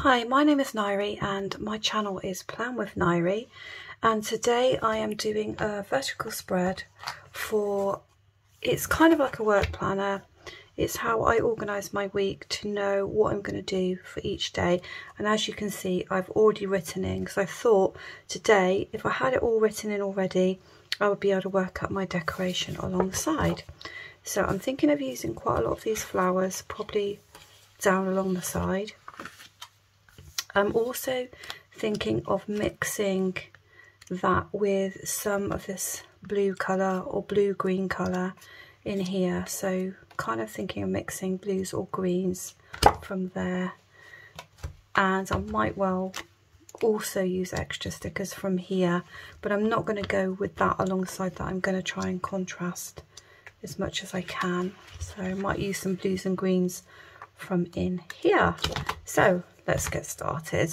Hi, my name is Nairi and my channel is Plan With Nairi, and today I am doing a vertical spread for, it's kind of like a work planner. It's how I organise my week to know what I'm going to do for each day, and as you can see I've already written in because I thought today if I had it all written in already I would be able to work up my decoration alongside. So I'm thinking of using quite a lot of these flowers probably down along the side. I'm also thinking of mixing that with some of this blue colour or blue-green colour in here. So kind of thinking of mixing blues or greens from there. And I might well also use extra stickers from here, but I'm not going to go with that alongside that. I'm going to try and contrast as much as I can. So I might use some blues and greens from in here. So let's get started.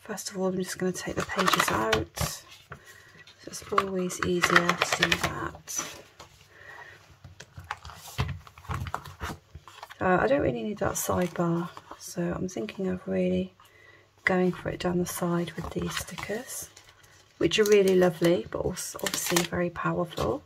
First of all, I'm just going to take the pages out. So it's always easier to do that. I don't really need that sidebar, so I'm thinking of really going for it down the side with these stickers, which are really lovely, but also obviously very powerful.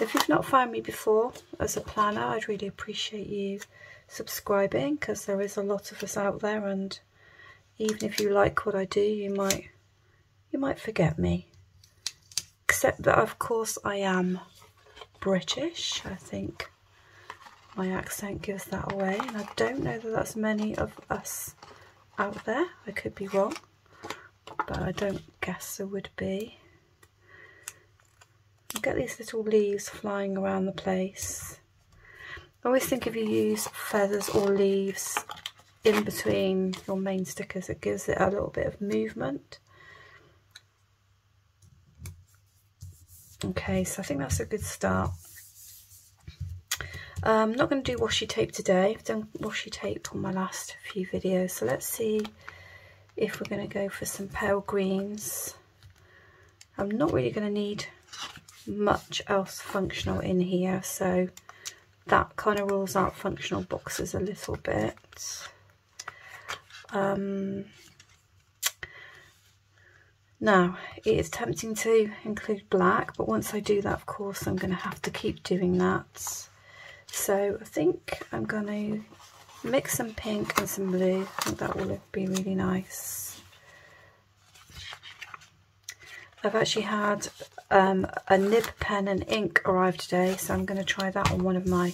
If you've not found me before as a planner, I'd really appreciate you subscribing, because there is a lot of us out there, and even if you like what I do, you might forget me. Except that, of course, I am British. I think my accent gives that away, and I don't know that that's many of us out there. I could be wrong, but I don't guess there would be. You get these little leaves flying around the place. I always think if you use feathers or leaves in between your main stickers, it gives it a little bit of movement. Okay, so I think that's a good start. I'm not going to do washi tape today. I've done washi tape on my last few videos, so let's see if we're going to go for some pale greens. I'm not really going to need much else functional in here, so that kind of rules out functional boxes a little bit. Now it is tempting to include black, but once I do that, of course, I'm going to have to keep doing that. So I think I'm going to mix some pink and some blue. I think that will be really nice. I've actually had a nib pen and ink arrived today, so I'm going to try that on one of my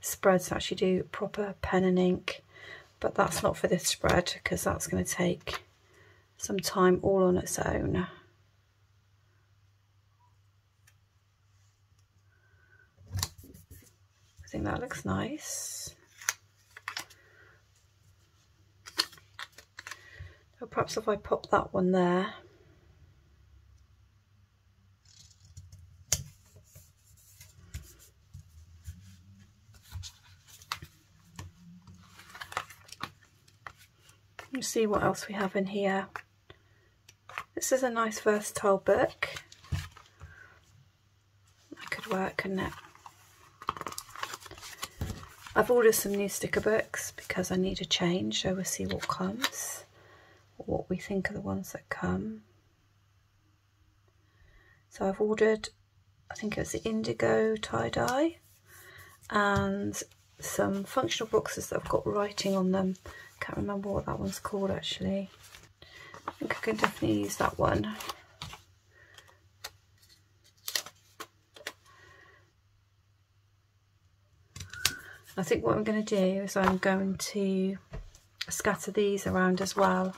spreads, actually do proper pen and ink, but that's not for this spread because that's going to take some time all on its own. I think that looks nice. Or perhaps if I pop that one there. See what else we have in here. This is a nice versatile book. That could work, couldn't it? I've ordered some new sticker books because I need a change, so we'll see what comes, what we think are the ones that come. So I've ordered, I think it was the indigo tie-dye and some functional boxes that I've got writing on them. Can't remember what that one's called actually. I think I can definitely use that one. I think what I'm going to do is I'm going to scatter these around as well.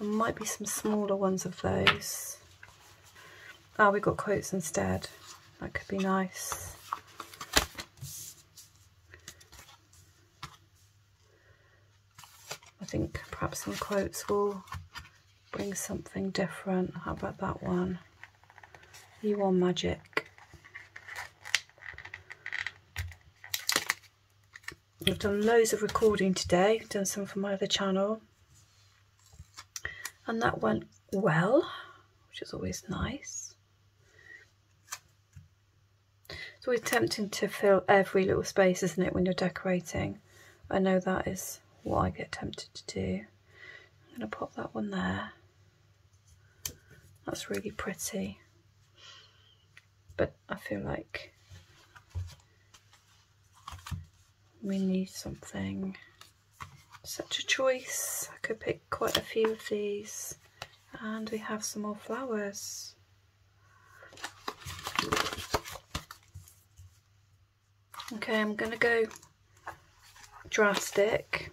There might be some smaller ones of those. Oh, we've got quotes instead. That could be nice. I think perhaps some quotes will bring something different. How about that one? You are magic. I've done loads of recording today. I've done some for my other channel. And that went well, which is always nice. It's always tempting to fill every little space, isn't it, when you're decorating? I know that is what I get tempted to do. I'm going to pop that one there. That's really pretty. But I feel like we need something. Such a choice. I could pick quite a few of these. And we have some more flowers. Okay, I'm going to go drastic.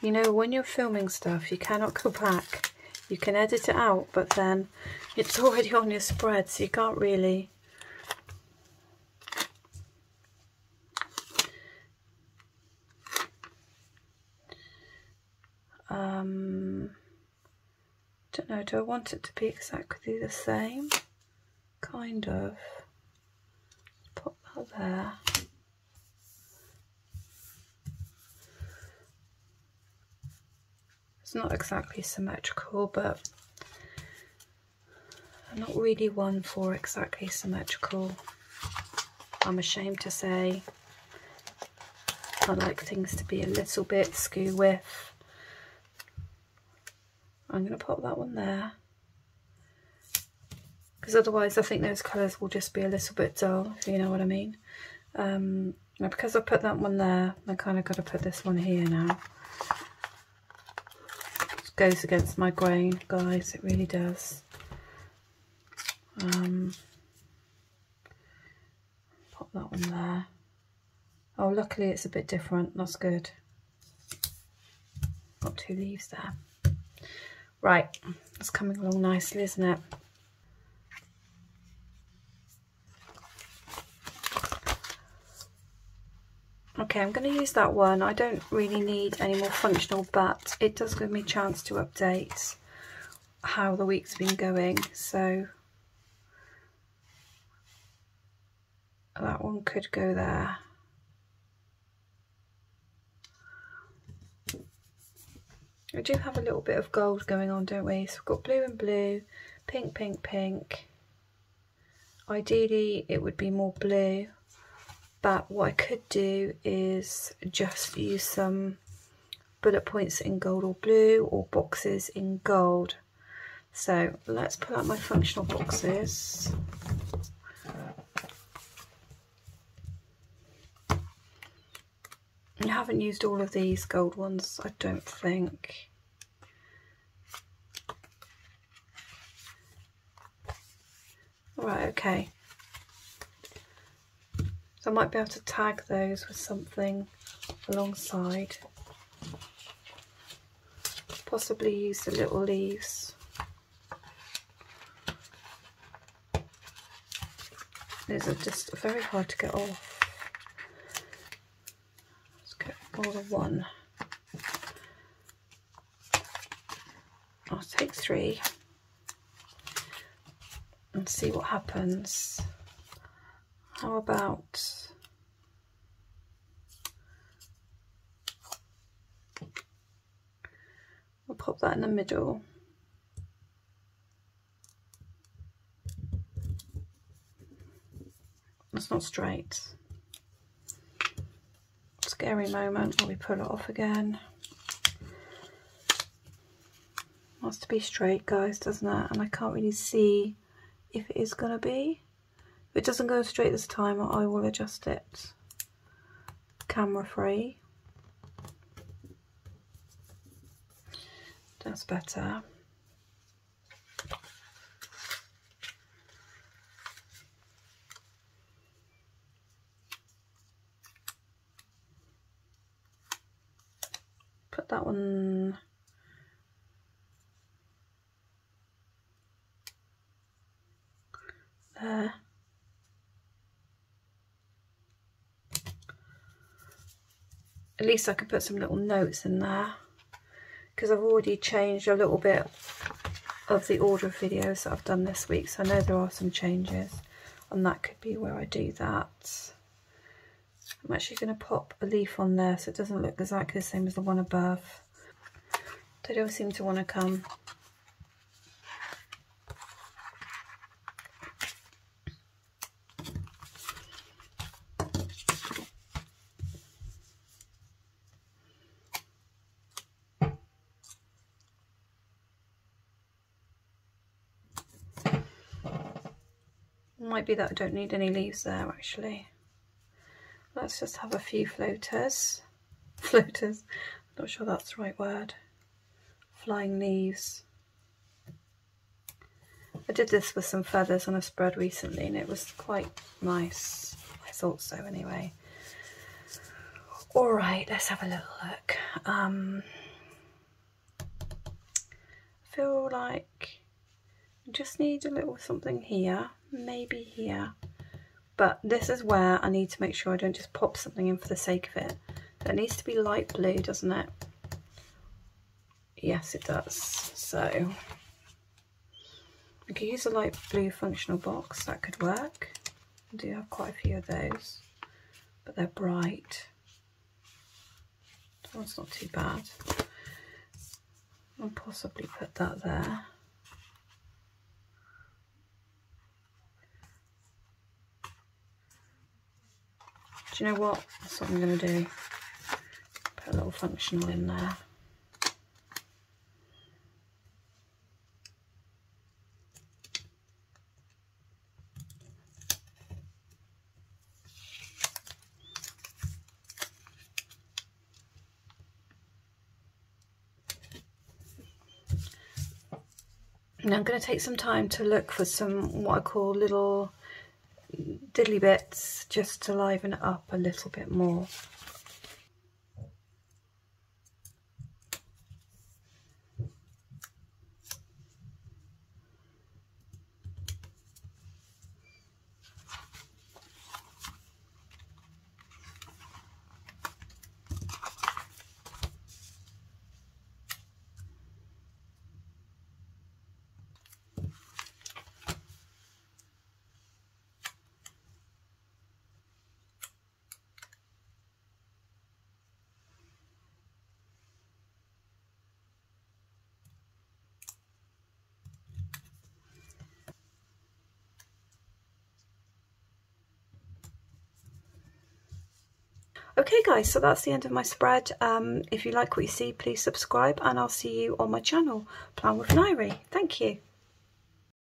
You know, when you're filming stuff, you cannot go back. You can edit it out, but then it's already on your spread, so you can't really. Don't know, do I want it to be exactly the same? Kind of. Pop that there. It's not exactly symmetrical, but I'm not really one for exactly symmetrical. I'm ashamed to say I like things to be a little bit skew with. I'm going to pop that one there, because otherwise I think those colours will just be a little bit dull, if you know what I mean. Now because I put that one there, I kind of got to put this one here now. It goes against my grain, guys, it really does. Pop that one there. Oh, luckily it's a bit different, that's good. Got two leaves there. Right, that's coming along nicely, isn't it? Okay, I'm going to use that one. I don't really need any more functional, but it does give me a chance to update how the week's been going. So that one could go there. We do have a little bit of gold going on, don't we? So we've got blue and blue, pink, pink, pink. Ideally, it would be more blue, but what I could do is just use some bullet points in gold or blue, or boxes in gold. So let's pull out my functional boxes. I haven't used all of these gold ones, I don't think. Right, okay. So I might be able to tag those with something alongside. Possibly use the little leaves. These are just very hard to get off. Or the one. I'll take three and see what happens. How about we'll pop that in the middle. That's not straight. Scary moment while we pull it off again. Wants to be straight, guys, doesn't it? And I can't really see if it is going to be. If it doesn't go straight this time, I will adjust it. Camera free. That's better. That one there. At least I can put some little notes in there, because I've already changed a little bit of the order of videos that I've done this week, so I know there are some changes, and that could be where I do that. I'm actually going to pop a leaf on there so it doesn't look exactly the same as the one above. They don't seem to want to come. Might be that I don't need any leaves there actually. Let's just have a few floaters. Floaters, I'm not sure that's the right word. Flying leaves. I did this with some feathers on a spread recently and it was quite nice. I thought so anyway. Alright, let's have a little look. I feel like I just need a little something here, maybe here. But this is where I need to make sure I don't just pop something in for the sake of it. That needs to be light blue, doesn't it? Yes, it does. So I could use a light blue functional box, that could work. I do have quite a few of those, but they're bright. That one's not too bad. I'll possibly put that there. Do you know what? That's what I'm going to do. Put a little functional in there. Now I'm going to take some time to look for some what I call little diddly bits just to liven it up a little bit more. Okay guys, so that's the end of my spread. If you like what you see, please subscribe and I'll see you on my channel, Plan with Nairi. Thank you.